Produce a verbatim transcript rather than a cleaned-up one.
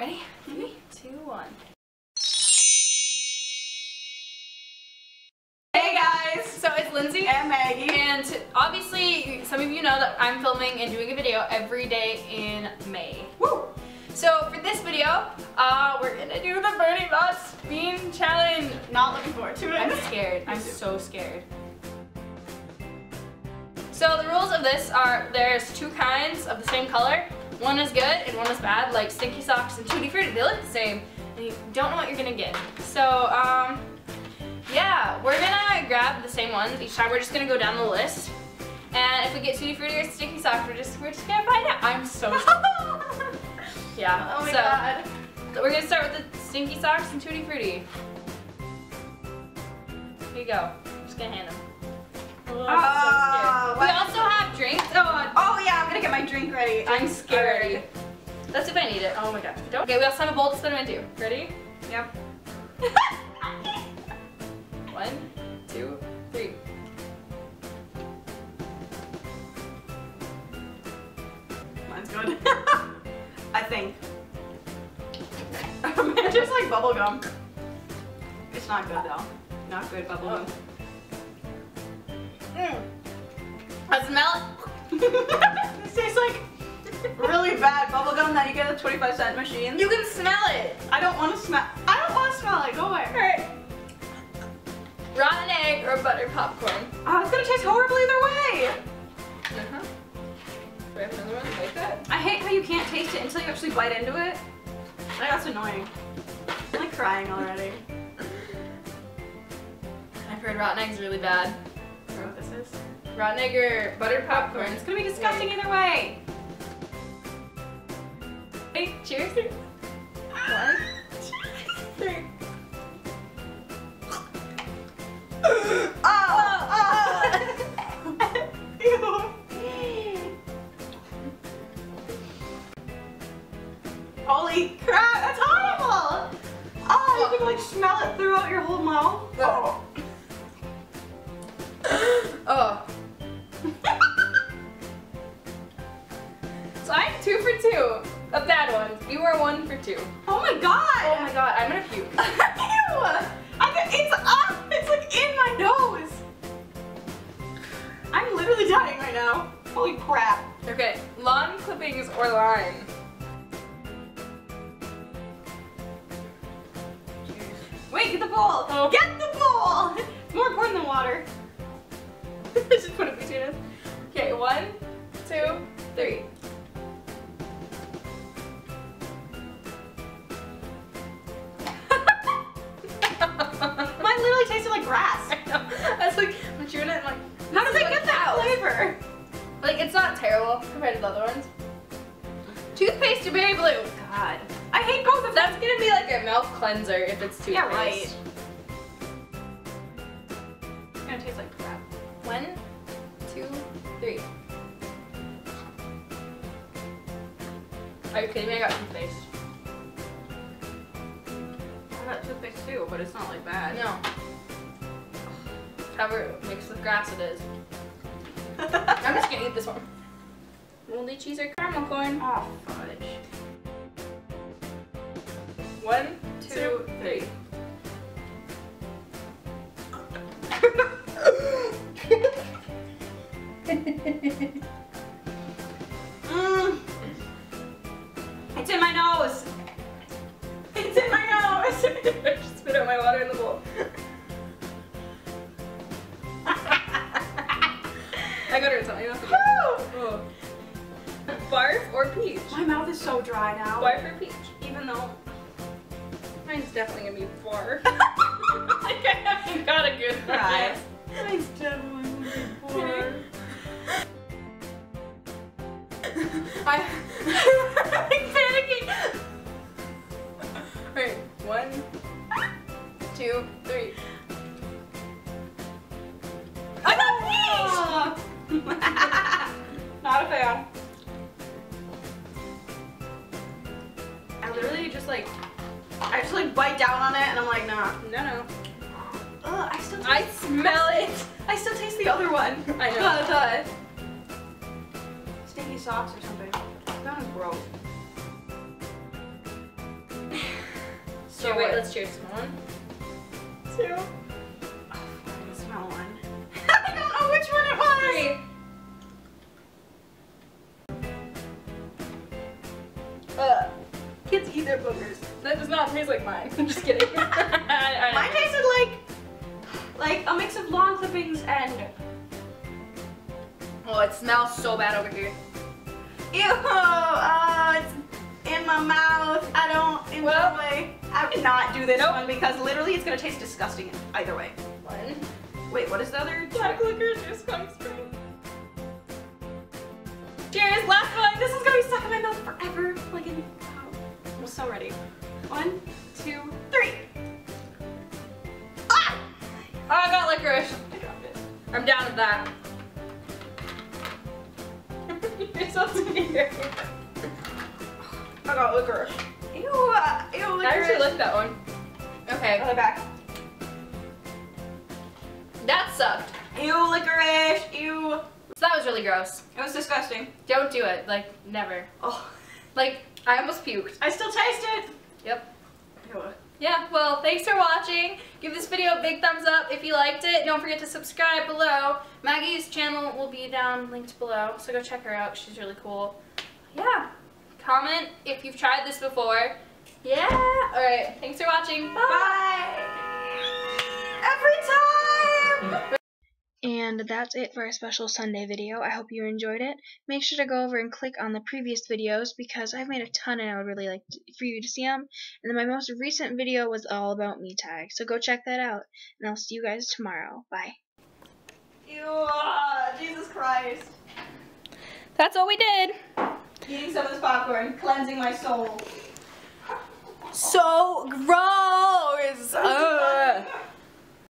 Ready? Three, two, one. Hey guys, so it's Lindsay and Maggie, and obviously some of you know that I'm filming and doing a video every day in May. Woo! So for this video, uh, we're gonna do the Birdie Boss Bean Challenge. Not looking forward to it. I'm scared. I'm so scared. So the rules of this are there's two kinds of the same color. One is good and one is bad, like Stinky Socks and Tutti Frutti. They look the same, and you don't know what you're gonna get. So, um, yeah, we're gonna grab the same ones each time. We're just gonna go down the list, and if we get Tutti Frutti or Stinky Socks, we're just we're just gonna find out. I'm so yeah. Oh my so, god. We're gonna start with the Stinky Socks and Tutti Frutti. Here you go. I'm just gonna hand them. Oh, uh, so we also have drinks. Oh, oh yeah, I'm gonna get my drink ready. I'm scared. That's if I need it. Oh my god. Don't. Okay, we also have a bowl to spin them into. Ready? Yep. One, two, three. Mine's good. I think. Just like bubble gum. It's not good though. Not good bubble gum. Oh. Mm. I smell it. This tastes like really bad bubblegum that you get at the twenty-five cent machine. You can smell it. I don't want to smell I don't want to smell it. Go away. Alright. Rotten egg or butter popcorn. Oh, it's going to taste horrible either way. Uh-huh. Do we have another one like that? I hate how you can't taste it until you actually bite into it. Like, that's annoying. I'm like crying already. I've heard rotten eggs really bad. What this is. Rotten egg or buttered popcorn. It's gonna be disgusting either way. Hey, cheers. One, two, three. Oh! Oh! Ew. Holy crap, that's horrible! Oh, you can like smell it throughout your whole mouth. Oh. Oh. So I'm two for two of bad ones. You are one for two. Oh my god! Oh my god, I'm gonna puke. Ew! I can, it's up! It's like in my nose! I'm literally dying right now. Holy crap. Okay, lawn clippings or lime? Wait, get the bowl! Oh. Get the bowl! It's more important than water. Just put it between us. Okay, one, two, three. Mine literally tasted like grass. I know. I was like, I'm chewing it and like, how did they get that flavor? Like, it's not terrible compared to the other ones. Toothpaste to berry blue. God. I hate both of them. That's gonna be like a mouth cleanser if it's toothpaste. Yeah, right. It's gonna taste like crap. One, two, three. Are you kidding me? I got toothpaste. I got toothpaste too, but it's not like bad. No. However mixed with grass it is. I'm just gonna eat this one. Moldy cheese or caramel corn? Oh, fudge. One, two, three. Mm. It's in my nose. It's in my nose. I just spit out my water in the bowl. I got her something. Oh. Barf or peach? My mouth is so dry now. Barf or peach? Even though mine's definitely gonna be barf. Like I haven't got a good cry. Mine's definitely gonna be barf. I, I'm panicking. Alright, one, two, three. I got peach! Not a fan. I literally just like, I just like bite down on it and I'm like, nah. No, no. Ugh, I still taste I smell it. I still taste the other one. I know. Uh, Socks or something. That is gross. So okay, wait, what? Let's cheers. One, two. Oh, I can smell one. I don't know which one it was. Three. Uh, kids eat their boogers. That does not taste like mine. I'm just kidding. I, I mine tasted like, like a mix of lawn clippings and. Oh, it smells so bad over here. Ew! Oh, it's in my mouth. I don't enjoy. Well, I would not do this nope. one because literally it's gonna taste disgusting either way. One. Wait, what is the other? Black liquor just comes straight. Cheers! Last one. This is gonna be stuck in my mouth forever. Like in. Oh, I'm so ready. One, two, three. Ah! Oh, I got licorice. I dropped it. I'm down with that. It's all together. I got licorice. Ew, ew, licorice. I really like that one. Okay. Go back. That sucked. Ew, licorice. Ew. So that was really gross. It was disgusting. Don't do it. Like, never. Oh. Like, I almost puked. I still taste it. Yep. Ew. Yeah, well, thanks for watching. Give this video a big thumbs up if you liked it. Don't forget to subscribe below. Maggie's channel will be down linked below, so go check her out. She's really cool. Yeah. Comment if you've tried this before. Yeah. All right. Thanks for watching. Bye. Bye. Every time. And that's it for our special Sunday video. I hope you enjoyed it. Make sure to go over and click on the previous videos because I've made a ton and I would really like to, for you to see them. And then my most recent video was all about MeTag, so go check that out. And I'll see you guys tomorrow. Bye. Ew, Jesus Christ. That's what we did. Eating some of this popcorn, cleansing my soul. So gross.